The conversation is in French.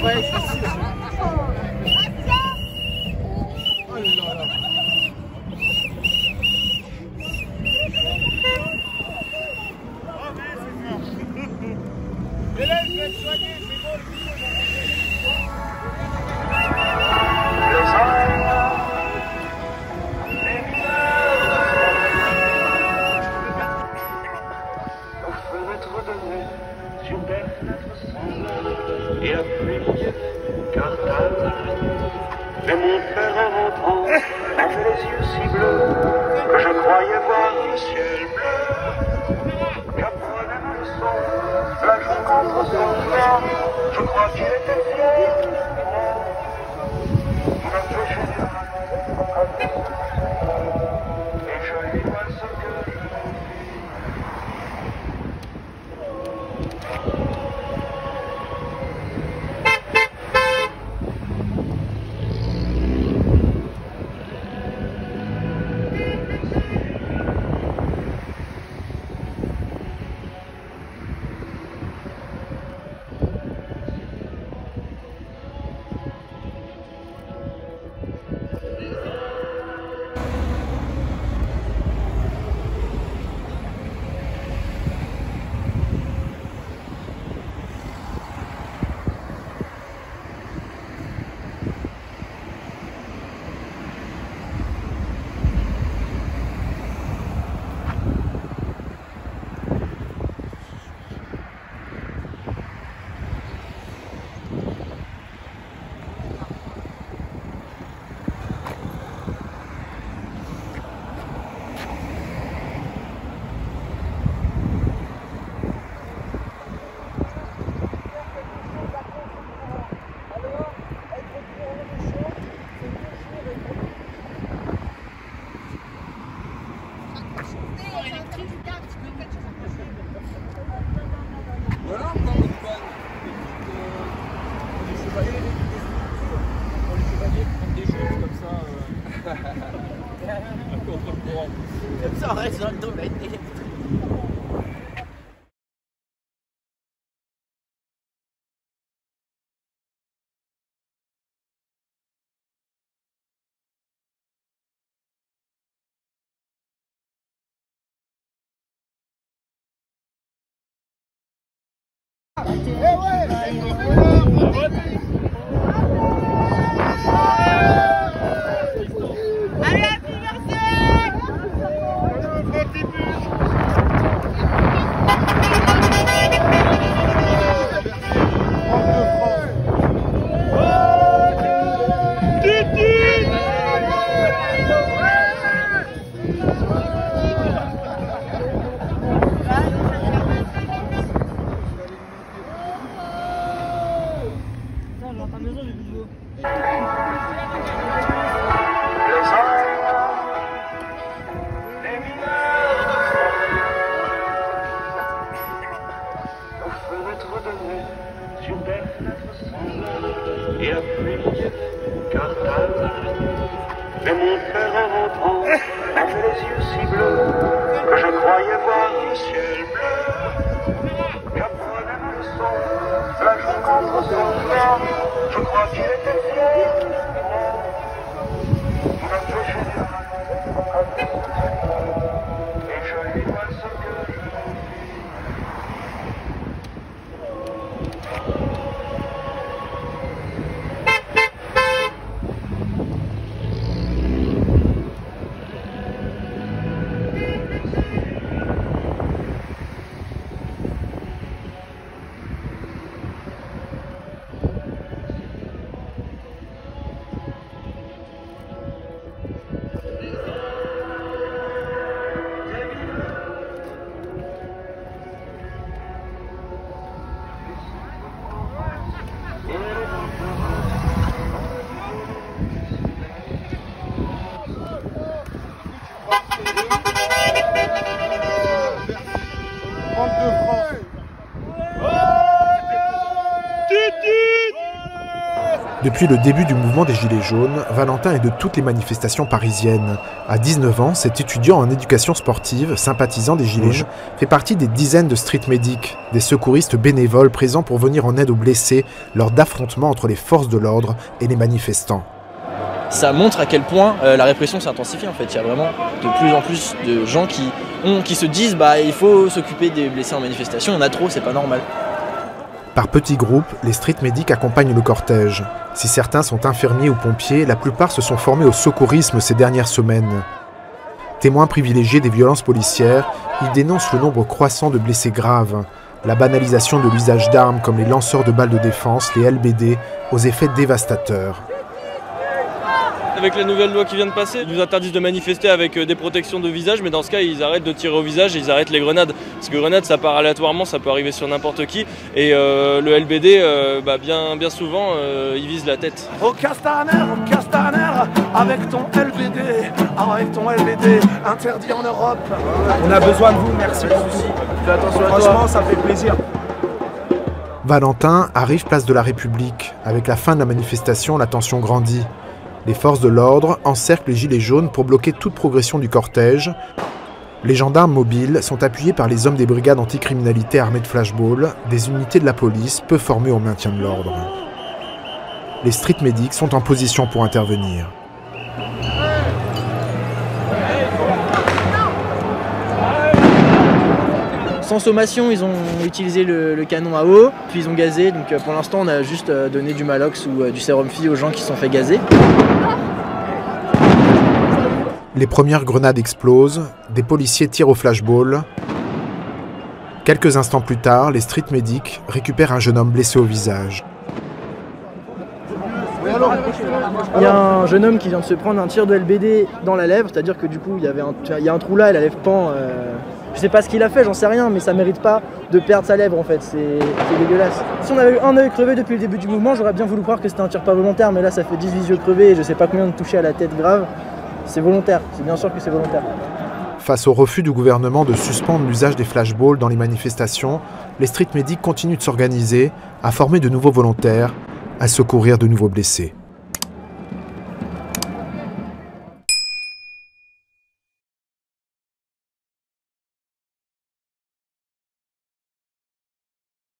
Ouais, je suis sûr. Oh là là. Mais là, je vais être soigné, c'est bon, et après, Castaner. Mais mon père en rentrant avait les yeux si bleus que je croyais voir le ciel bleu. J'apprenais ma leçon, la joue contre son frère. Je crois qu'il était fier. Il m'a touché et je lui vois ce que je ça reste dans le domaine. Et après, Castaner. Mais mon père en rentrant avait les yeux si bleus que je croyais voir le ciel bleu. J'apprenais ma leçon, la joue contre son frère. Je crois qu'il était fier. Il m'a touché et je lui vois ce que je Depuis le début du mouvement des Gilets jaunes, Valentin est de toutes les manifestations parisiennes. À 19 ans, cet étudiant en éducation sportive, sympathisant des Gilets jaunes, fait partie des dizaines de street medics, des secouristes bénévoles présents pour venir en aide aux blessés lors d'affrontements entre les forces de l'ordre et les manifestants. Ça montre à quel point la répression s'intensifie en fait. Il y a vraiment de plus en plus de gens qui se disent bah il faut s'occuper des blessés en manifestation, on a trop, c'est pas normal. Par petits groupes, les street medics accompagnent le cortège. Si certains sont infirmiers ou pompiers, la plupart se sont formés au secourisme ces dernières semaines. Témoins privilégiés des violences policières, ils dénoncent le nombre croissant de blessés graves, la banalisation de l'usage d'armes comme les lanceurs de balles de défense, les LBD, aux effets dévastateurs. Avec la nouvelle loi qui vient de passer, ils nous interdisent de manifester avec des protections de visage, mais dans ce cas, ils arrêtent de tirer au visage et ils arrêtent les grenades. Parce que grenades, ça part aléatoirement, ça peut arriver sur n'importe qui. Et le LBD, bien souvent, il vise la tête. Au Castaner, avec ton LBD, interdit en Europe. On a besoin de vous, merci pour ceci. Fais attention à toi. Franchement, ça fait plaisir. Valentin arrive place de la République. Avec la fin de la manifestation, la tension grandit. Les forces de l'ordre encerclent les gilets jaunes pour bloquer toute progression du cortège. Les gendarmes mobiles sont appuyés par les hommes des brigades anticriminalité armées de flashball, des unités de la police peu formées au maintien de l'ordre. Les street medics sont en position pour intervenir. Sans sommation, ils ont utilisé le canon à eau, puis ils ont gazé. Donc pour l'instant, on a juste donné du Malox ou du sérum Phi aux gens qui se sont fait gazer. Les premières grenades explosent, des policiers tirent au flashball. Quelques instants plus tard, les street medics récupèrent un jeune homme blessé au visage. Il y a un jeune homme qui vient de se prendre un tir de LBD dans la lèvre, c'est-à-dire que du coup, il y a un trou là et la lèvre pend. Je sais pas ce qu'il a fait, j'en sais rien, mais ça mérite pas de perdre sa lèvre en fait, c'est dégueulasse. Si on avait eu un œil crevé depuis le début du mouvement, j'aurais bien voulu croire que c'était un tir pas volontaire, mais là ça fait 18 yeux crevés et je sais pas combien de touchés à la tête grave. C'est volontaire, c'est bien sûr que c'est volontaire. Face au refus du gouvernement de suspendre l'usage des flashballs dans les manifestations, les street medics continuent de s'organiser, à former de nouveaux volontaires, à secourir de nouveaux blessés.